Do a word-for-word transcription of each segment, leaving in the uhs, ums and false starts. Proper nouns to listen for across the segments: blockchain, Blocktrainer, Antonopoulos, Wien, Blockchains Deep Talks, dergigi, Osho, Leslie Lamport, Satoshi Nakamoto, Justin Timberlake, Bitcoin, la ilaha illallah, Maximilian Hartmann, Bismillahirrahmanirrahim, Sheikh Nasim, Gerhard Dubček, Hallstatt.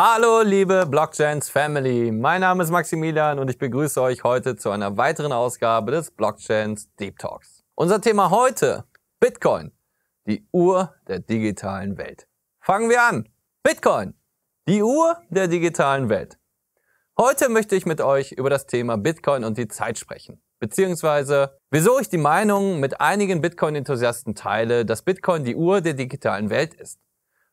Hallo liebe Blockchains Family, mein Name ist Maximilian und ich begrüße euch heute zu einer weiteren Ausgabe des Blockchains Deep Talks. Unser Thema heute, Bitcoin, die Uhr der digitalen Welt. Fangen wir an! Bitcoin, die Uhr der digitalen Welt. Heute möchte ich mit euch über das Thema Bitcoin und die Zeit sprechen, beziehungsweise wieso ich die Meinung mit einigen Bitcoin-Enthusiasten teile, dass Bitcoin die Uhr der digitalen Welt ist.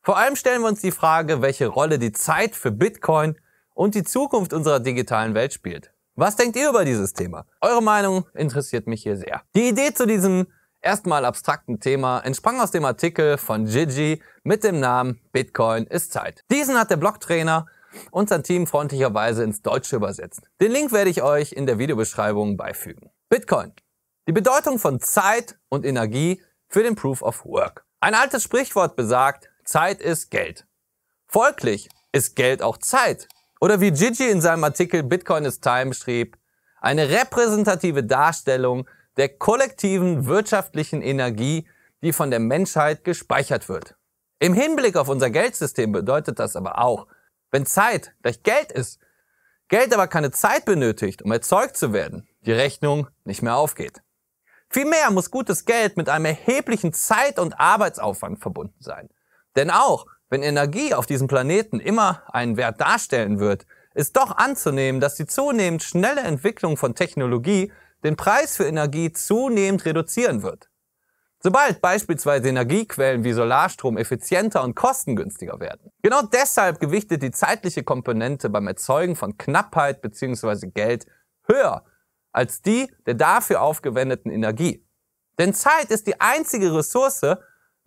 Vor allem stellen wir uns die Frage, welche Rolle die Zeit für Bitcoin und die Zukunft unserer digitalen Welt spielt. Was denkt ihr über dieses Thema? Eure Meinung interessiert mich hier sehr. Die Idee zu diesem erstmal abstrakten Thema entsprang aus dem Artikel von Gigi mit dem Namen Bitcoin ist Zeit. Diesen hat der Blocktrainer und sein Team freundlicherweise ins Deutsche übersetzt. Den Link werde ich euch in der Videobeschreibung beifügen. Bitcoin. Die Bedeutung von Zeit und Energie für den Proof of Work. Ein altes Sprichwort besagt, Zeit ist Geld. Folglich ist Geld auch Zeit. Oder wie Gigi in seinem Artikel Bitcoin is Time schrieb, eine repräsentative Darstellung der kollektiven wirtschaftlichen Energie, die von der Menschheit gespeichert wird. Im Hinblick auf unser Geldsystem bedeutet das aber auch, wenn Zeit gleich Geld ist, Geld aber keine Zeit benötigt, um erzeugt zu werden, die Rechnung nicht mehr aufgeht. Vielmehr muss gutes Geld mit einem erheblichen Zeit- und Arbeitsaufwand verbunden sein. Denn auch, wenn Energie auf diesem Planeten immer einen Wert darstellen wird, ist doch anzunehmen, dass die zunehmend schnelle Entwicklung von Technologie den Preis für Energie zunehmend reduzieren wird. Sobald beispielsweise Energiequellen wie Solarstrom effizienter und kostengünstiger werden. Genau deshalb gewichtet die zeitliche Komponente beim Erzeugen von Knappheit bzw. Geld höher als die der dafür aufgewendeten Energie. Denn Zeit ist die einzige Ressource,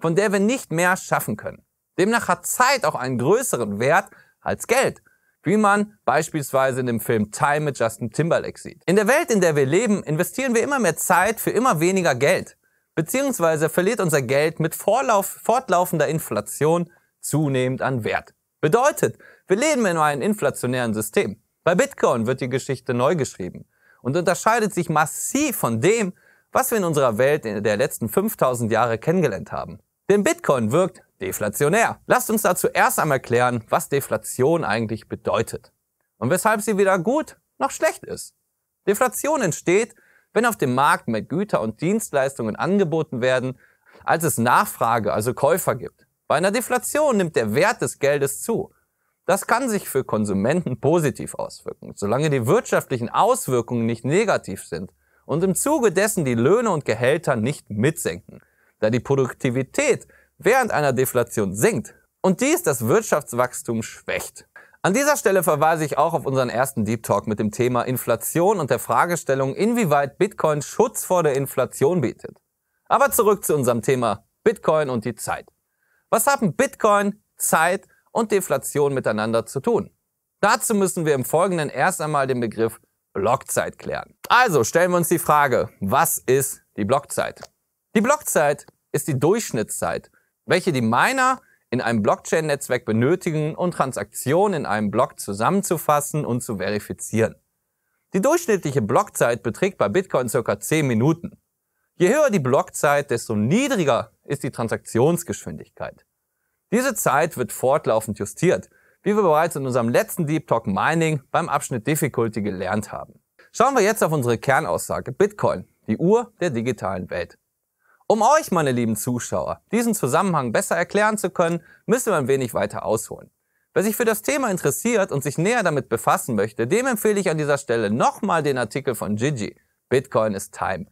von der wir nicht mehr schaffen können. Demnach hat Zeit auch einen größeren Wert als Geld, wie man beispielsweise in dem Film Time mit Justin Timberlake sieht. In der Welt, in der wir leben, investieren wir immer mehr Zeit für immer weniger Geld, beziehungsweise verliert unser Geld mit Vorlauf, fortlaufender Inflation zunehmend an Wert. Bedeutet, wir leben in einem inflationären System. Bei Bitcoin wird die Geschichte neu geschrieben und unterscheidet sich massiv von dem, was wir in unserer Welt in der letzten fünftausend Jahre kennengelernt haben. Denn Bitcoin wirkt deflationär. Lasst uns dazu erst einmal klären, was Deflation eigentlich bedeutet und weshalb sie weder gut noch schlecht ist. Deflation entsteht, wenn auf dem Markt mehr Güter und Dienstleistungen angeboten werden, als es Nachfrage, also Käufer gibt. Bei einer Deflation nimmt der Wert des Geldes zu. Das kann sich für Konsumenten positiv auswirken, solange die wirtschaftlichen Auswirkungen nicht negativ sind und im Zuge dessen die Löhne und Gehälter nicht mitsenken, da die Produktivität während einer Deflation sinkt und dies das Wirtschaftswachstum schwächt. An dieser Stelle verweise ich auch auf unseren ersten Deep Talk mit dem Thema Inflation und der Fragestellung, inwieweit Bitcoin Schutz vor der Inflation bietet. Aber zurück zu unserem Thema Bitcoin und die Zeit. Was haben Bitcoin, Zeit und Deflation miteinander zu tun? Dazu müssen wir im Folgenden erst einmal den Begriff Blockzeit klären. Also stellen wir uns die Frage, was ist die Blockzeit? Die Blockzeit ist die Durchschnittszeit, welche die Miner in einem Blockchain-Netzwerk benötigen, um Transaktionen in einem Block zusammenzufassen und zu verifizieren. Die durchschnittliche Blockzeit beträgt bei Bitcoin ca. zehn Minuten. Je höher die Blockzeit, desto niedriger ist die Transaktionsgeschwindigkeit. Diese Zeit wird fortlaufend justiert, wie wir bereits in unserem letzten Deep Talk Mining beim Abschnitt Difficulty gelernt haben. Schauen wir jetzt auf unsere Kernaussage Bitcoin, die Uhr der digitalen Welt. Um euch, meine lieben Zuschauer, diesen Zusammenhang besser erklären zu können, müssen wir ein wenig weiter ausholen. Wer sich für das Thema interessiert und sich näher damit befassen möchte, dem empfehle ich an dieser Stelle nochmal den Artikel von Gigi, Bitcoin is Time.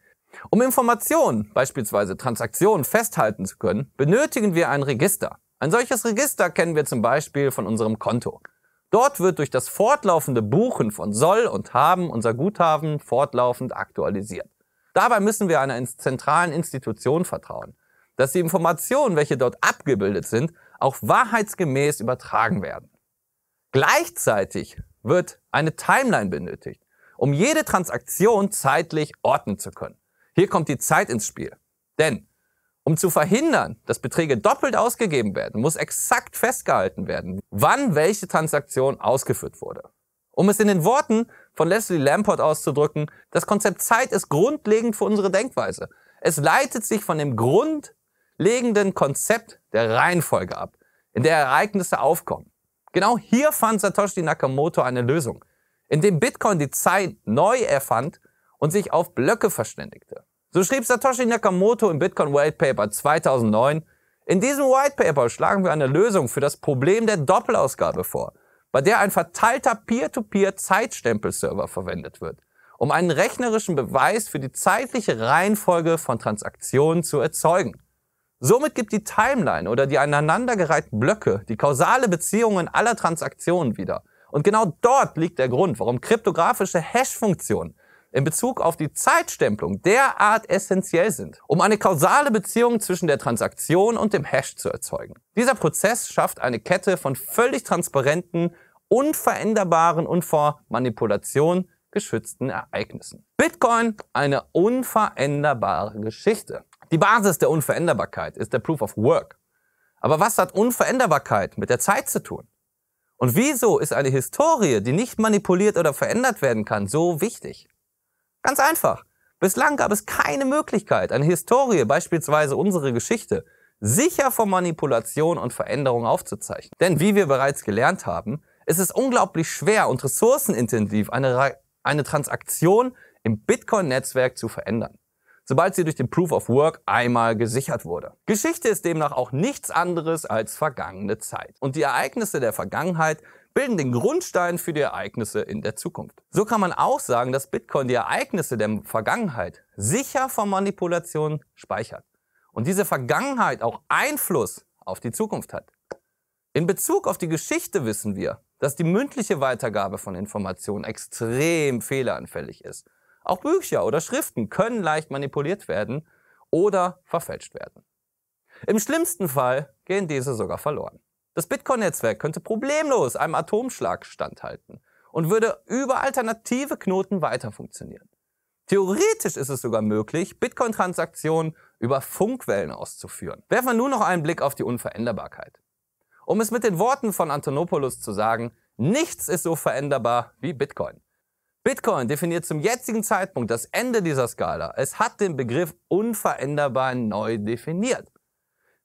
Um Informationen, beispielsweise Transaktionen, festhalten zu können, benötigen wir ein Register. Ein solches Register kennen wir zum Beispiel von unserem Konto. Dort wird durch das fortlaufende Buchen von Soll und Haben unser Guthaben fortlaufend aktualisiert. Dabei müssen wir einer zentralen Institution vertrauen, dass die Informationen, welche dort abgebildet sind, auch wahrheitsgemäß übertragen werden. Gleichzeitig wird eine Timeline benötigt, um jede Transaktion zeitlich ordnen zu können. Hier kommt die Zeit ins Spiel. Denn um zu verhindern, dass Beträge doppelt ausgegeben werden, muss exakt festgehalten werden, wann welche Transaktion ausgeführt wurde. Um es in den Worten von Leslie Lamport auszudrücken, das Konzept Zeit ist grundlegend für unsere Denkweise. Es leitet sich von dem grundlegenden Konzept der Reihenfolge ab, in der Ereignisse aufkommen. Genau hier fand Satoshi Nakamoto eine Lösung, indem Bitcoin die Zeit neu erfand und sich auf Blöcke verständigte. So schrieb Satoshi Nakamoto im Bitcoin White Paper zweitausendneun, in diesem White Paper schlagen wir eine Lösung für das Problem der Doppelausgabe vor, bei der ein verteilter Peer-to-Peer-Zeitstempelserver verwendet wird, um einen rechnerischen Beweis für die zeitliche Reihenfolge von Transaktionen zu erzeugen. Somit gibt die Timeline oder die aneinandergereihten Blöcke die kausale Beziehungen aller Transaktionen wieder. Und genau dort liegt der Grund, warum kryptografische Hash-Funktionen in Bezug auf die Zeitstempelung derart essentiell sind, um eine kausale Beziehung zwischen der Transaktion und dem Hash zu erzeugen. Dieser Prozess schafft eine Kette von völlig transparenten, unveränderbaren und vor Manipulation geschützten Ereignissen. Bitcoin, eine unveränderbare Geschichte. Die Basis der Unveränderbarkeit ist der Proof of Work. Aber was hat Unveränderbarkeit mit der Zeit zu tun? Und wieso ist eine Historie, die nicht manipuliert oder verändert werden kann, so wichtig? Ganz einfach. Bislang gab es keine Möglichkeit, eine Historie, beispielsweise unsere Geschichte, sicher vor Manipulation und Veränderung aufzuzeichnen. Denn wie wir bereits gelernt haben, ist es unglaublich schwer und ressourcenintensiv, eine, eine Transaktion im Bitcoin-Netzwerk zu verändern, sobald sie durch den Proof of Work einmal gesichert wurde. Geschichte ist demnach auch nichts anderes als vergangene Zeit. Und die Ereignisse der Vergangenheit bilden den Grundstein für die Ereignisse in der Zukunft. So kann man auch sagen, dass Bitcoin die Ereignisse der Vergangenheit sicher vor Manipulation speichert und diese Vergangenheit auch Einfluss auf die Zukunft hat. In Bezug auf die Geschichte wissen wir, dass die mündliche Weitergabe von Informationen extrem fehleranfällig ist. Auch Bücher oder Schriften können leicht manipuliert werden oder verfälscht werden. Im schlimmsten Fall gehen diese sogar verloren. Das Bitcoin-Netzwerk könnte problemlos einem Atomschlag standhalten und würde über alternative Knoten weiter funktionieren. Theoretisch ist es sogar möglich, Bitcoin-Transaktionen über Funkwellen auszuführen. Werfen wir nun noch einen Blick auf die Unveränderbarkeit. Um es mit den Worten von Antonopoulos zu sagen, nichts ist so veränderbar wie Bitcoin. Bitcoin definiert zum jetzigen Zeitpunkt das Ende dieser Skala. Es hat den Begriff unveränderbar neu definiert.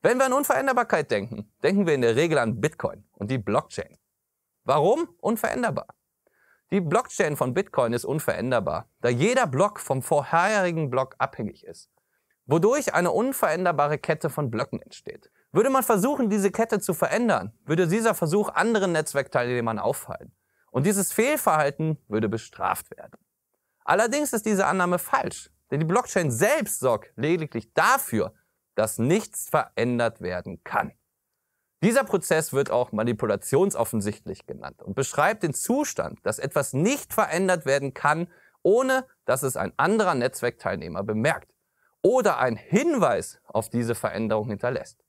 Wenn wir an Unveränderbarkeit denken, denken wir in der Regel an Bitcoin und die Blockchain. Warum unveränderbar? Die Blockchain von Bitcoin ist unveränderbar, da jeder Block vom vorherigen Block abhängig ist, wodurch eine unveränderbare Kette von Blöcken entsteht. Würde man versuchen, diese Kette zu verändern, würde dieser Versuch anderen Netzwerkteilnehmern auffallen. Und dieses Fehlverhalten würde bestraft werden. Allerdings ist diese Annahme falsch, denn die Blockchain selbst sorgt lediglich dafür, dass nichts verändert werden kann. Dieser Prozess wird auch manipulationsoffensichtlich genannt und beschreibt den Zustand, dass etwas nicht verändert werden kann, ohne dass es ein anderer Netzwerkteilnehmer bemerkt oder einen Hinweis auf diese Veränderung hinterlässt.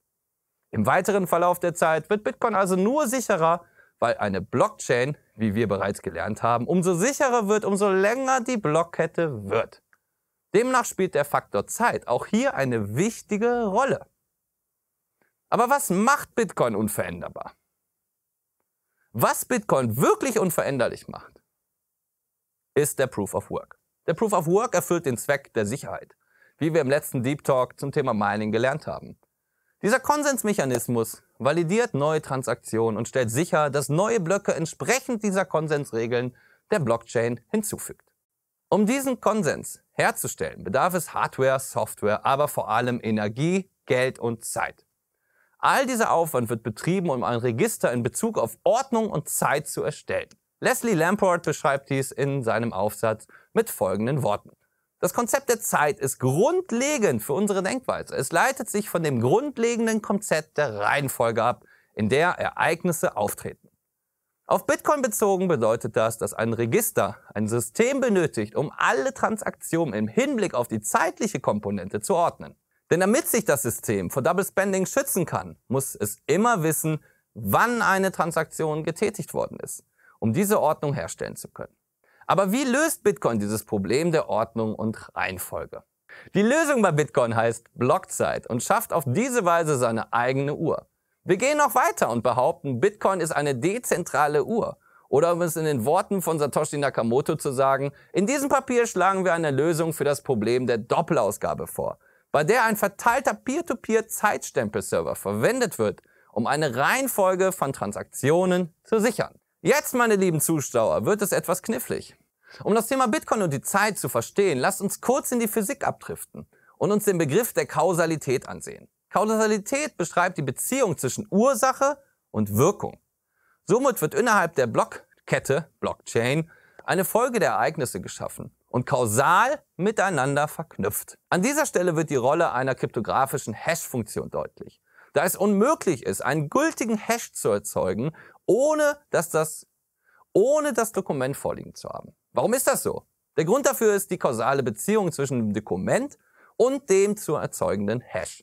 Im weiteren Verlauf der Zeit wird Bitcoin also nur sicherer, weil eine Blockchain, wie wir bereits gelernt haben, umso sicherer wird, umso länger die Blockkette wird. Demnach spielt der Faktor Zeit auch hier eine wichtige Rolle. Aber was macht Bitcoin unveränderbar? Was Bitcoin wirklich unveränderlich macht, ist der Proof of Work. Der Proof of Work erfüllt den Zweck der Sicherheit, wie wir im letzten Deep Talk zum Thema Mining gelernt haben. Dieser Konsensmechanismus validiert neue Transaktionen und stellt sicher, dass neue Blöcke entsprechend dieser Konsensregeln der Blockchain hinzufügt. Um diesen Konsens herzustellen, bedarf es Hardware, Software, aber vor allem Energie, Geld und Zeit. All dieser Aufwand wird betrieben, um ein Register in Bezug auf Ordnung und Zeit zu erstellen. Leslie Lamport beschreibt dies in seinem Aufsatz mit folgenden Worten. Das Konzept der Zeit ist grundlegend für unsere Denkweise. Es leitet sich von dem grundlegenden Konzept der Reihenfolge ab, in der Ereignisse auftreten. Auf Bitcoin bezogen bedeutet das, dass ein Register ein System benötigt, um alle Transaktionen im Hinblick auf die zeitliche Komponente zu ordnen. Denn damit sich das System vor Double Spending schützen kann, muss es immer wissen, wann eine Transaktion getätigt worden ist, um diese Ordnung herstellen zu können. Aber wie löst Bitcoin dieses Problem der Ordnung und Reihenfolge? Die Lösung bei Bitcoin heißt Blockzeit und schafft auf diese Weise seine eigene Uhr. Wir gehen noch weiter und behaupten, Bitcoin ist eine dezentrale Uhr. Oder um es in den Worten von Satoshi Nakamoto zu sagen, in diesem Papier schlagen wir eine Lösung für das Problem der Doppelausgabe vor, bei der ein verteilter Peer-to-Peer-Zeitstempelserver verwendet wird, um eine Reihenfolge von Transaktionen zu sichern. Jetzt, meine lieben Zuschauer, wird es etwas knifflig. Um das Thema Bitcoin und die Zeit zu verstehen, lasst uns kurz in die Physik abdriften und uns den Begriff der Kausalität ansehen. Kausalität beschreibt die Beziehung zwischen Ursache und Wirkung. Somit wird innerhalb der Blockkette, Blockchain, eine Folge der Ereignisse geschaffen und kausal miteinander verknüpft. An dieser Stelle wird die Rolle einer kryptografischen Hash-Funktion deutlich, da es unmöglich ist, einen gültigen Hash zu erzeugen, ohne dass das, ohne das Dokument vorliegen zu haben. Warum ist das so? Der Grund dafür ist die kausale Beziehung zwischen dem Dokument und dem zu erzeugenden Hash.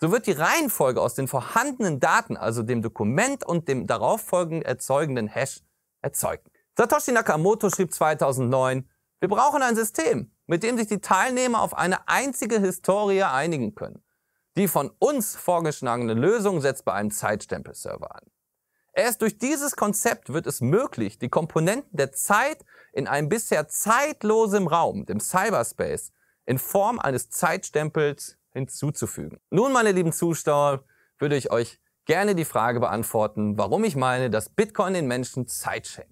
So wird die Reihenfolge aus den vorhandenen Daten, also dem Dokument und dem darauffolgend erzeugenden Hash, erzeugt. Satoshi Nakamoto schrieb zweitausendneun, wir brauchen ein System, mit dem sich die Teilnehmer auf eine einzige Historie einigen können. Die von uns vorgeschlagene Lösung setzt bei einem Zeitstempelserver an. Erst durch dieses Konzept wird es möglich, die Komponenten der Zeit in einem bisher zeitlosen Raum, dem Cyberspace, in Form eines Zeitstempels hinzuzufügen. Nun, meine lieben Zuschauer, würde ich euch gerne die Frage beantworten, warum ich meine, dass Bitcoin den Menschen Zeit schenkt.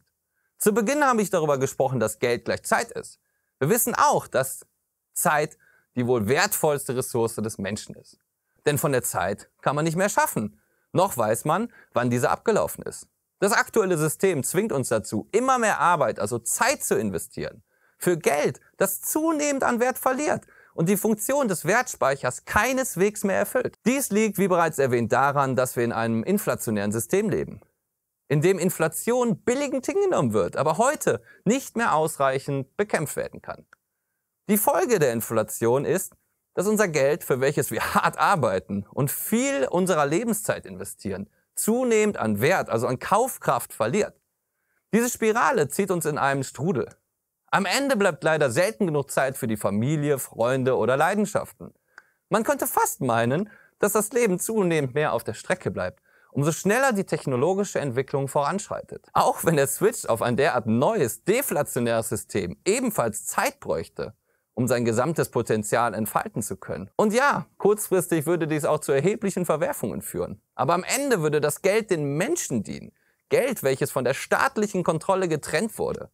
Zu Beginn habe ich darüber gesprochen, dass Geld gleich Zeit ist. Wir wissen auch, dass Zeit die wohl wertvollste Ressource des Menschen ist. Denn von der Zeit kann man nicht mehr schaffen, noch weiß man, wann diese abgelaufen ist. Das aktuelle System zwingt uns dazu, immer mehr Arbeit, also Zeit zu investieren. Für Geld, das zunehmend an Wert verliert und die Funktion des Wertspeichers keineswegs mehr erfüllt. Dies liegt, wie bereits erwähnt, daran, dass wir in einem inflationären System leben, in dem Inflation billigend hingenommen wird, aber heute nicht mehr ausreichend bekämpft werden kann. Die Folge der Inflation ist, dass unser Geld, für welches wir hart arbeiten und viel unserer Lebenszeit investieren, zunehmend an Wert, also an Kaufkraft verliert. Diese Spirale zieht uns in einen Strudel. Am Ende bleibt leider selten genug Zeit für die Familie, Freunde oder Leidenschaften. Man könnte fast meinen, dass das Leben zunehmend mehr auf der Strecke bleibt, umso schneller die technologische Entwicklung voranschreitet. Auch wenn der Switch auf ein derart neues, deflationäres System ebenfalls Zeit bräuchte, um sein gesamtes Potenzial entfalten zu können. Und ja, kurzfristig würde dies auch zu erheblichen Verwerfungen führen. Aber am Ende würde das Geld den Menschen dienen. Geld, welches von der staatlichen Kontrolle getrennt wurde.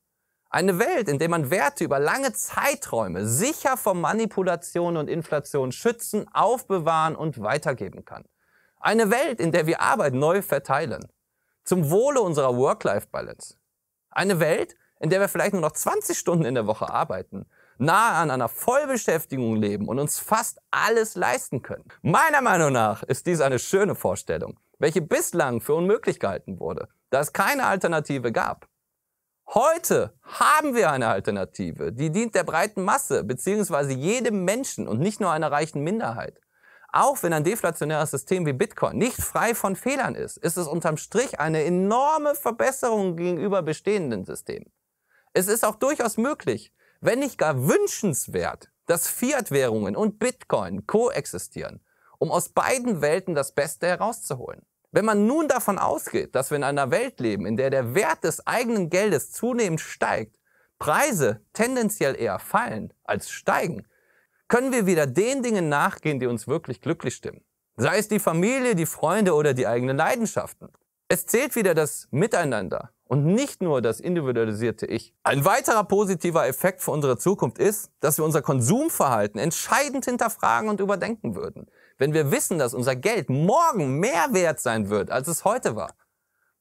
Eine Welt, in der man Werte über lange Zeiträume sicher vor Manipulation und Inflation schützen, aufbewahren und weitergeben kann. Eine Welt, in der wir Arbeit neu verteilen. Zum Wohle unserer Work-Life-Balance. Eine Welt, in der wir vielleicht nur noch zwanzig Stunden in der Woche arbeiten, nahe an einer Vollbeschäftigung leben und uns fast alles leisten können. Meiner Meinung nach ist dies eine schöne Vorstellung, welche bislang für unmöglich gehalten wurde, da es keine Alternative gab. Heute haben wir eine Alternative, die dient der breiten Masse bzw. jedem Menschen und nicht nur einer reichen Minderheit. Auch wenn ein deflationäres System wie Bitcoin nicht frei von Fehlern ist, ist es unterm Strich eine enorme Verbesserung gegenüber bestehenden Systemen. Es ist auch durchaus möglich, wenn nicht gar wünschenswert, dass Fiat-Währungen und Bitcoin koexistieren, um aus beiden Welten das Beste herauszuholen. Wenn man nun davon ausgeht, dass wir in einer Welt leben, in der der Wert des eigenen Geldes zunehmend steigt, Preise tendenziell eher fallen als steigen, können wir wieder den Dingen nachgehen, die uns wirklich glücklich stimmen. Sei es die Familie, die Freunde oder die eigenen Leidenschaften. Es zählt wieder das Miteinander und nicht nur das individualisierte Ich. Ein weiterer positiver Effekt für unsere Zukunft ist, dass wir unser Konsumverhalten entscheidend hinterfragen und überdenken würden, wenn wir wissen, dass unser Geld morgen mehr wert sein wird, als es heute war.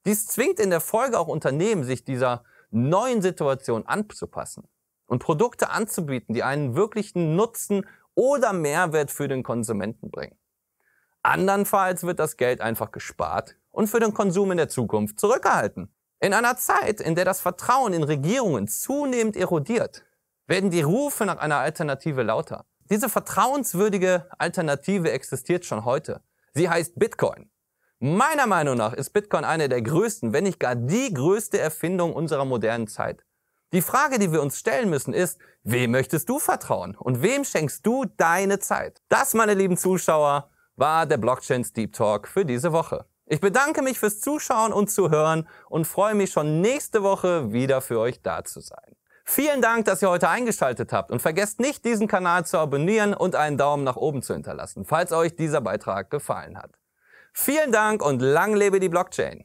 Dies zwingt in der Folge auch Unternehmen, sich dieser neuen Situation anzupassen und Produkte anzubieten, die einen wirklichen Nutzen oder Mehrwert für den Konsumenten bringen. Andernfalls wird das Geld einfach gespart und für den Konsum in der Zukunft zurückgehalten. In einer Zeit, in der das Vertrauen in Regierungen zunehmend erodiert, werden die Rufe nach einer Alternative lauter. Diese vertrauenswürdige Alternative existiert schon heute. Sie heißt Bitcoin. Meiner Meinung nach ist Bitcoin eine der größten, wenn nicht gar die größte Erfindung unserer modernen Zeit. Die Frage, die wir uns stellen müssen, ist, wem möchtest du vertrauen und wem schenkst du deine Zeit? Das, meine lieben Zuschauer, war der Blockchains Deep Talk für diese Woche. Ich bedanke mich fürs Zuschauen und Zuhören und freue mich schon nächste Woche wieder für euch da zu sein. Vielen Dank, dass ihr heute eingeschaltet habt und vergesst nicht, diesen Kanal zu abonnieren und einen Daumen nach oben zu hinterlassen, falls euch dieser Beitrag gefallen hat. Vielen Dank und lang lebe die Blockchain!